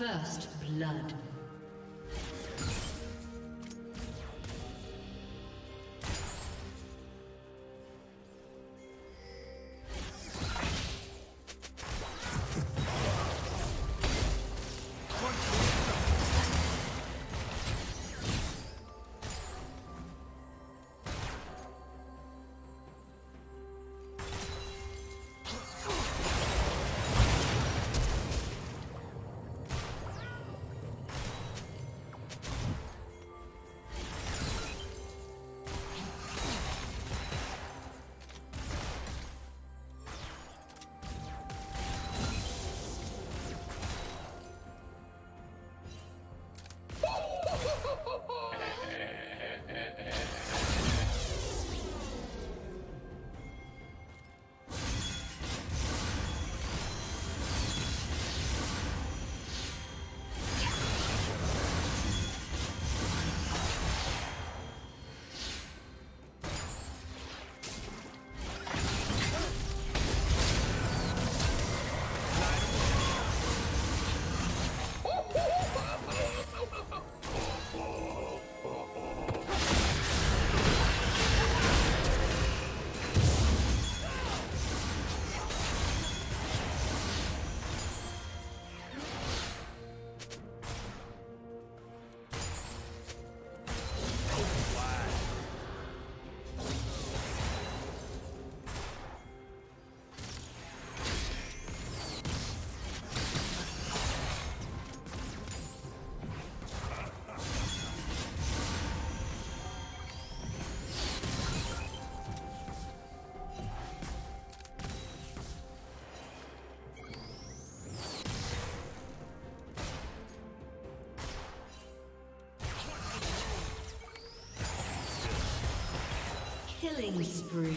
First blood. Killing spree.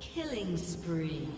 Killing spree.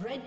Red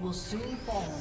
will soon fall.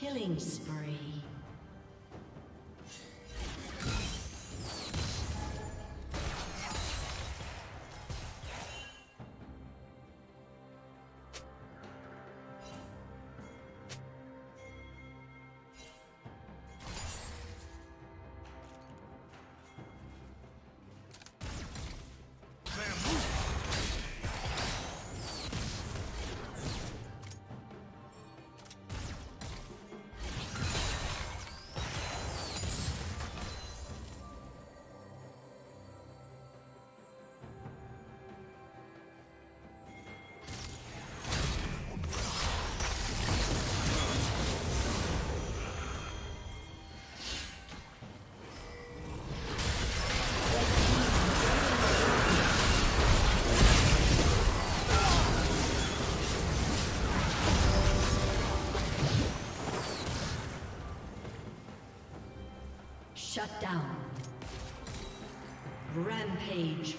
Killing spree. Shut down. Rampage.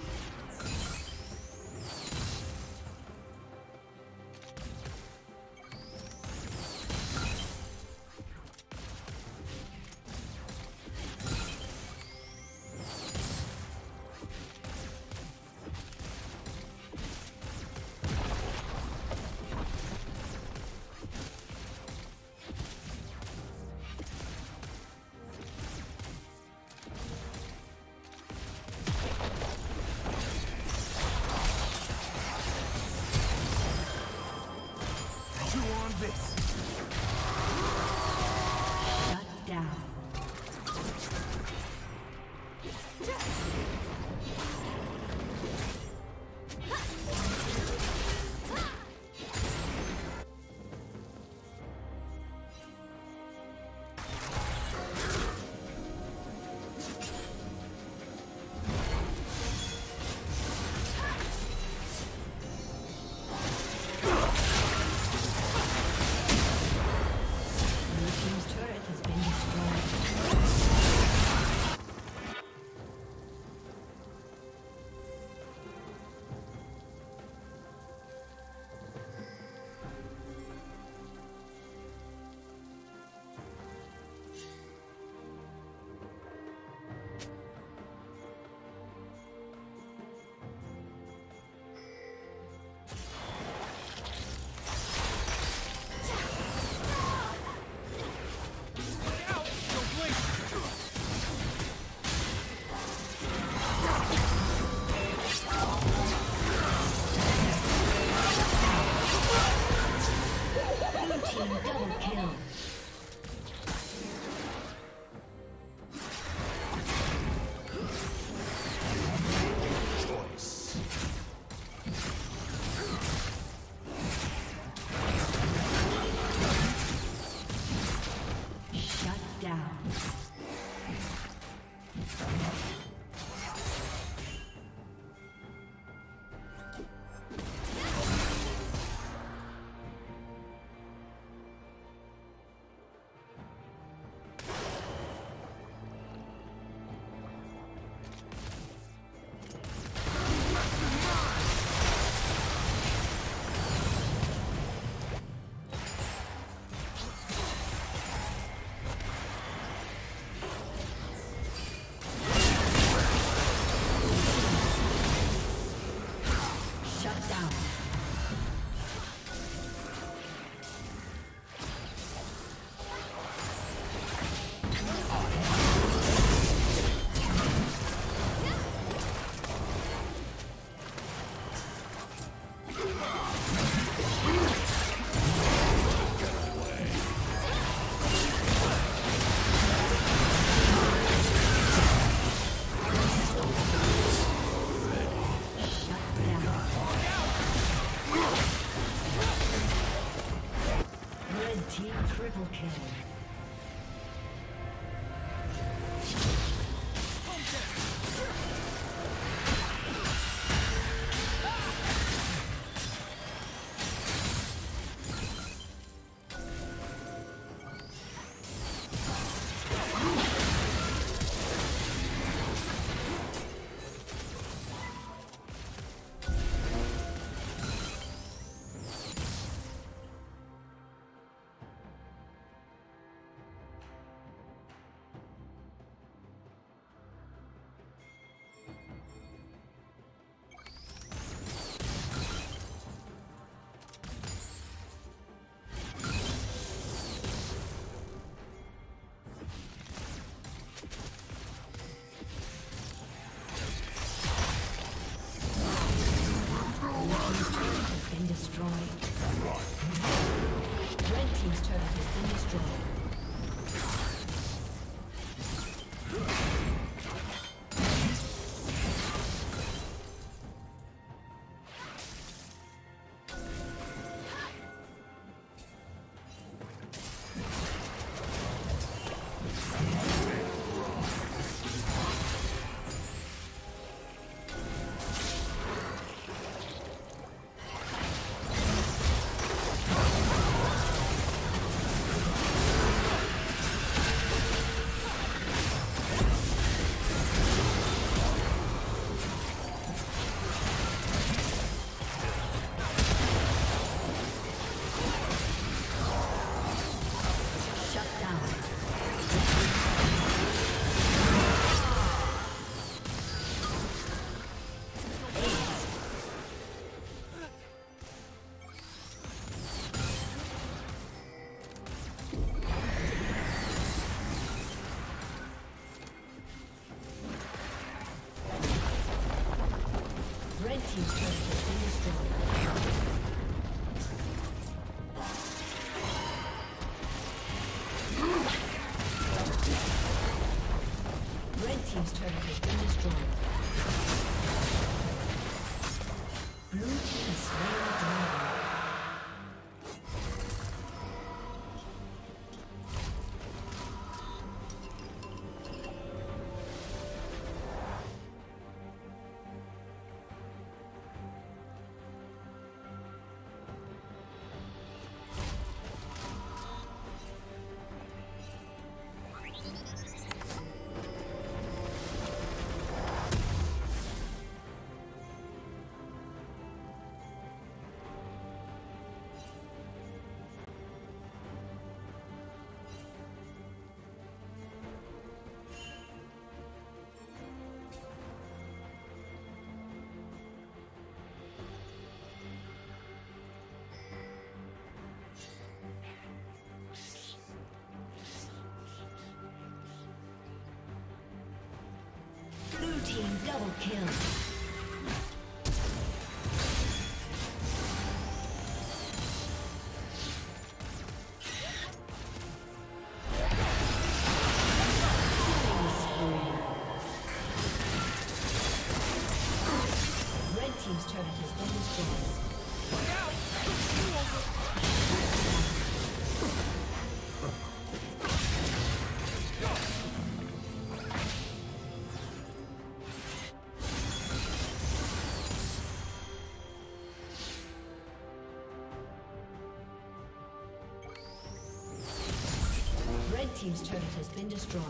Triple kill. Double kill. Team's turret has been destroyed.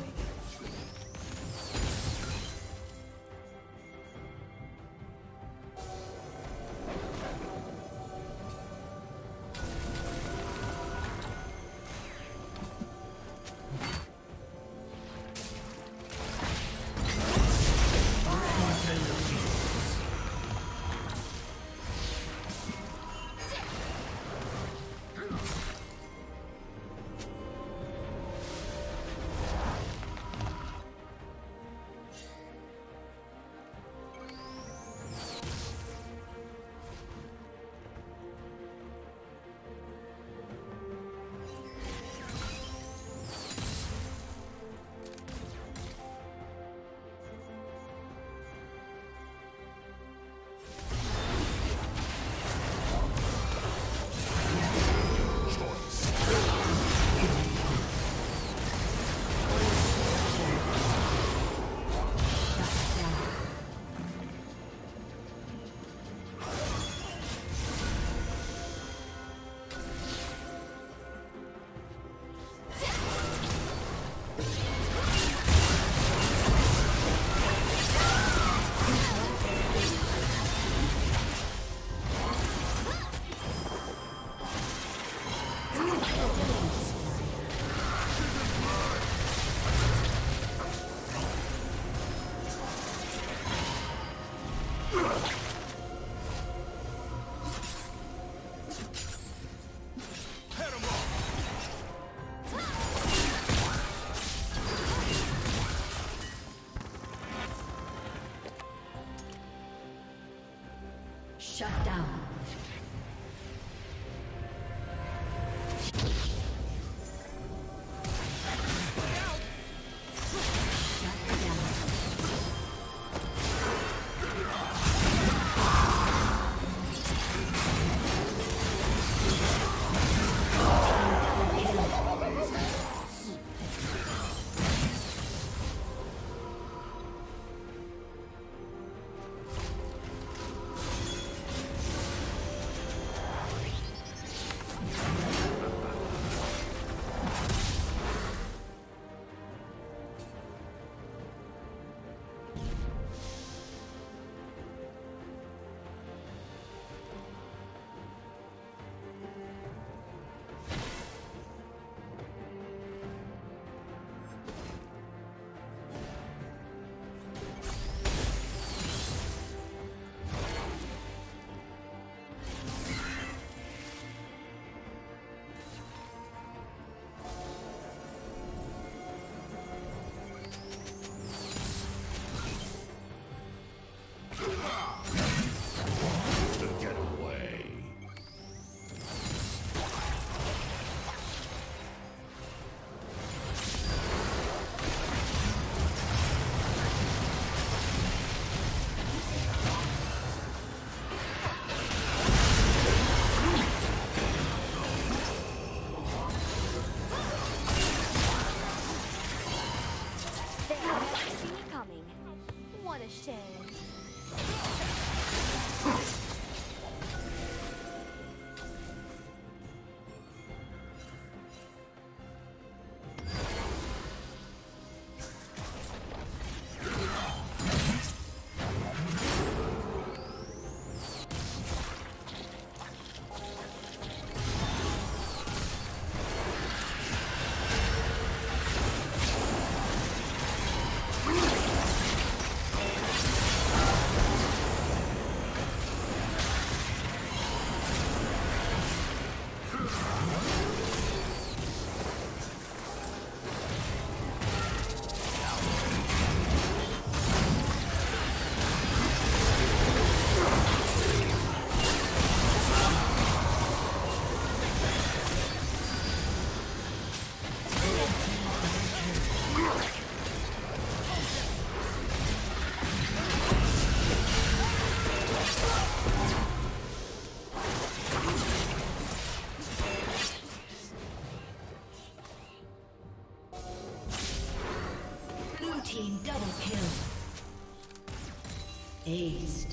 Shut down. Double kill. Aced.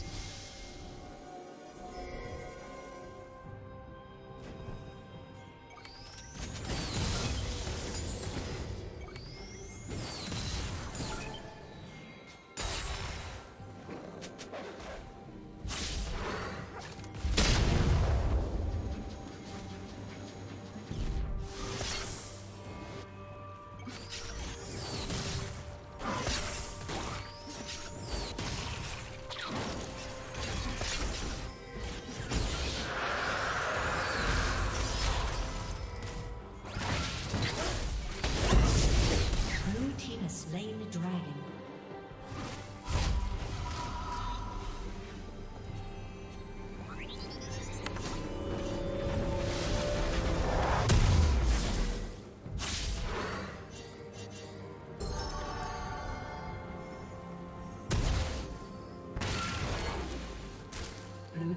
Blue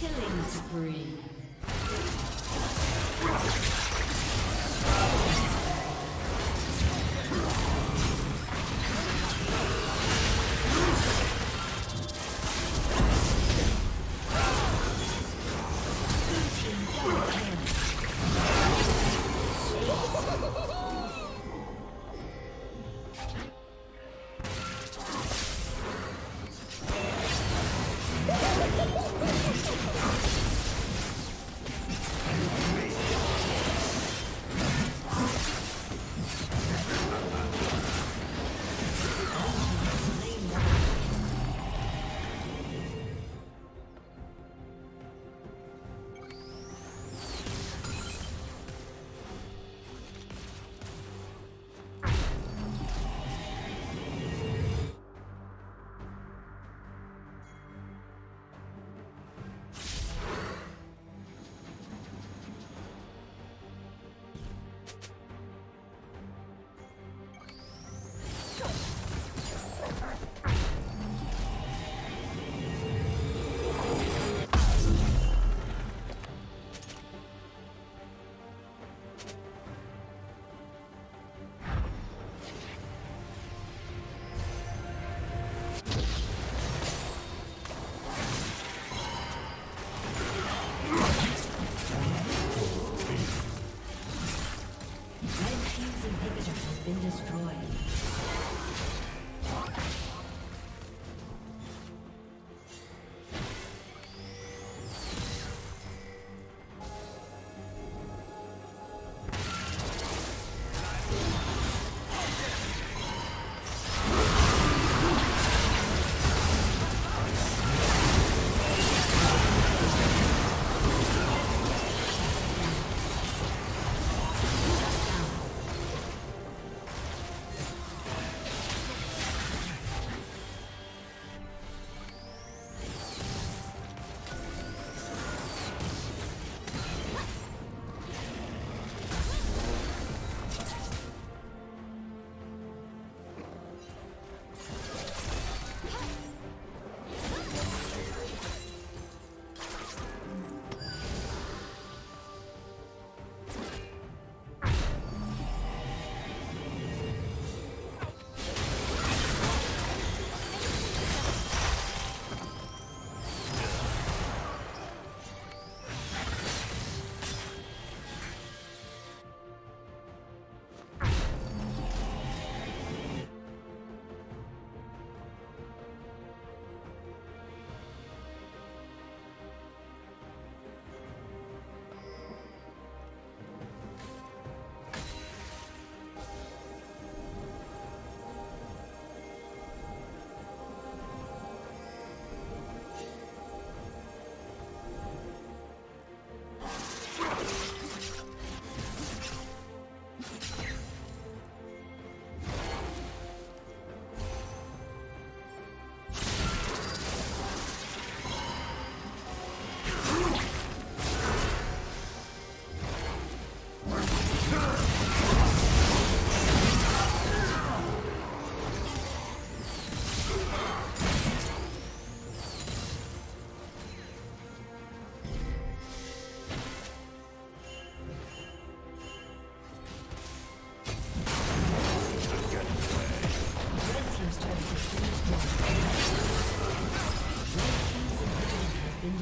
Killing spree.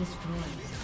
destroyed.